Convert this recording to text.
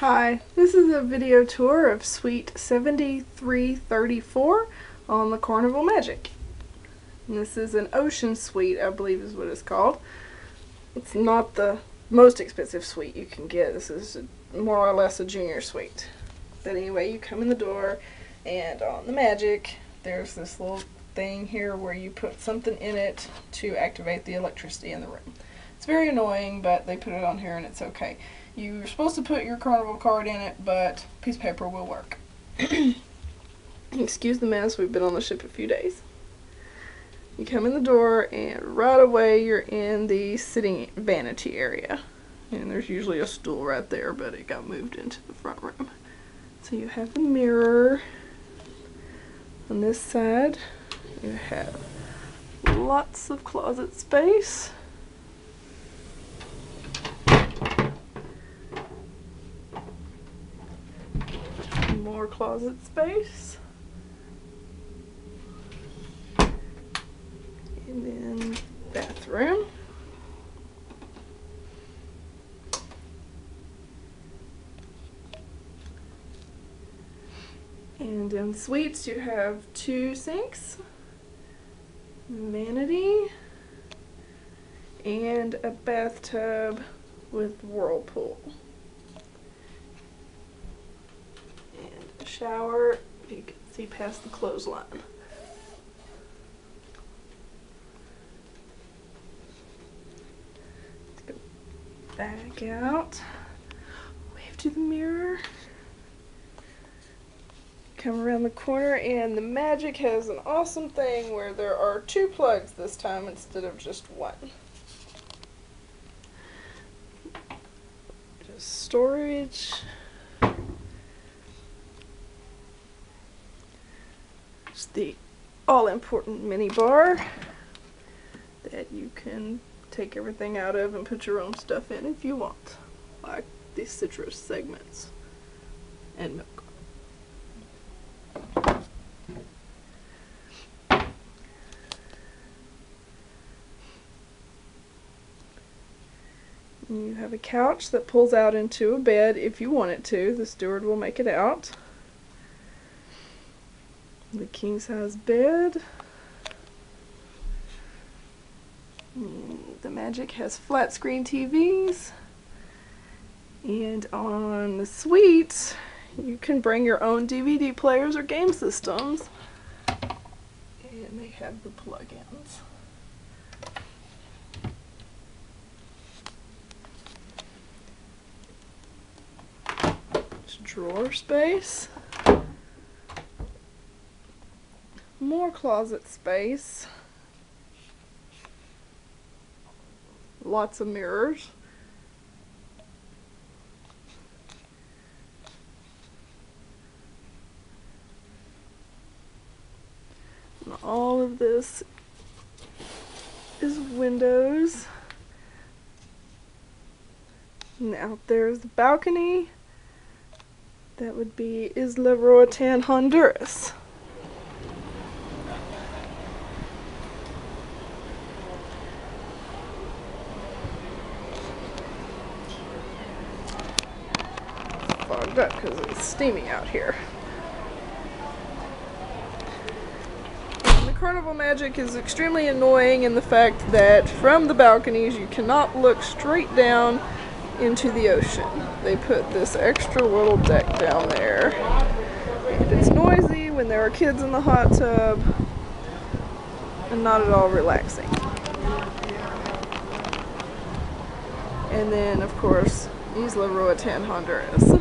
Hi, this is a video tour of Suite 7334 on the Carnival Magic. And this is an Ocean Suite, I believe is what it's called. It's not the most expensive suite you can get. This is more or less a junior suite. But anyway, you come in the door, and on the Magic, there's this little thing here where you put something in it to activate the electricity in the room. It's very annoying, but they put it on here and it's okay. You're supposed to put your Carnival card in it, but a piece of paper will work. Excuse the mess, we've been on the ship a few days. You come in the door and right away you're in the sitting vanity area. And there's usually a stool right there, but it got moved into the front room. So you have the mirror on this side. You have lots of closet space. More closet space, and then bathroom. And in suites you have two sinks, vanity, and a bathtub with whirlpool. Shower, if you can see past the clothesline. Let's go back out, wave to the mirror, come around the corner, and the Magic has an awesome thing where there are two plugs this time instead of just one. Just storage. The all-important mini bar that you can take everything out of and put your own stuff in if you want, like these citrus segments and milk. And you have a couch that pulls out into a bed if you want it to. The steward will make it out. The king-size bed. The Magic has flat screen TVs, and on the suite you can bring your own DVD players or game systems, and they have the plug-ins. There's drawer space. More closet space, lots of mirrors, and all of this is windows, and out there's the balcony. That would be Isla Roatan, Honduras. Up because it's steamy out here. And the Carnival Magic is extremely annoying in the fact that from the balconies you cannot look straight down into the ocean. They put this extra little deck down there, and it's noisy when there are kids in the hot tub and not at all relaxing. And then of course Isla Roatan, Honduras.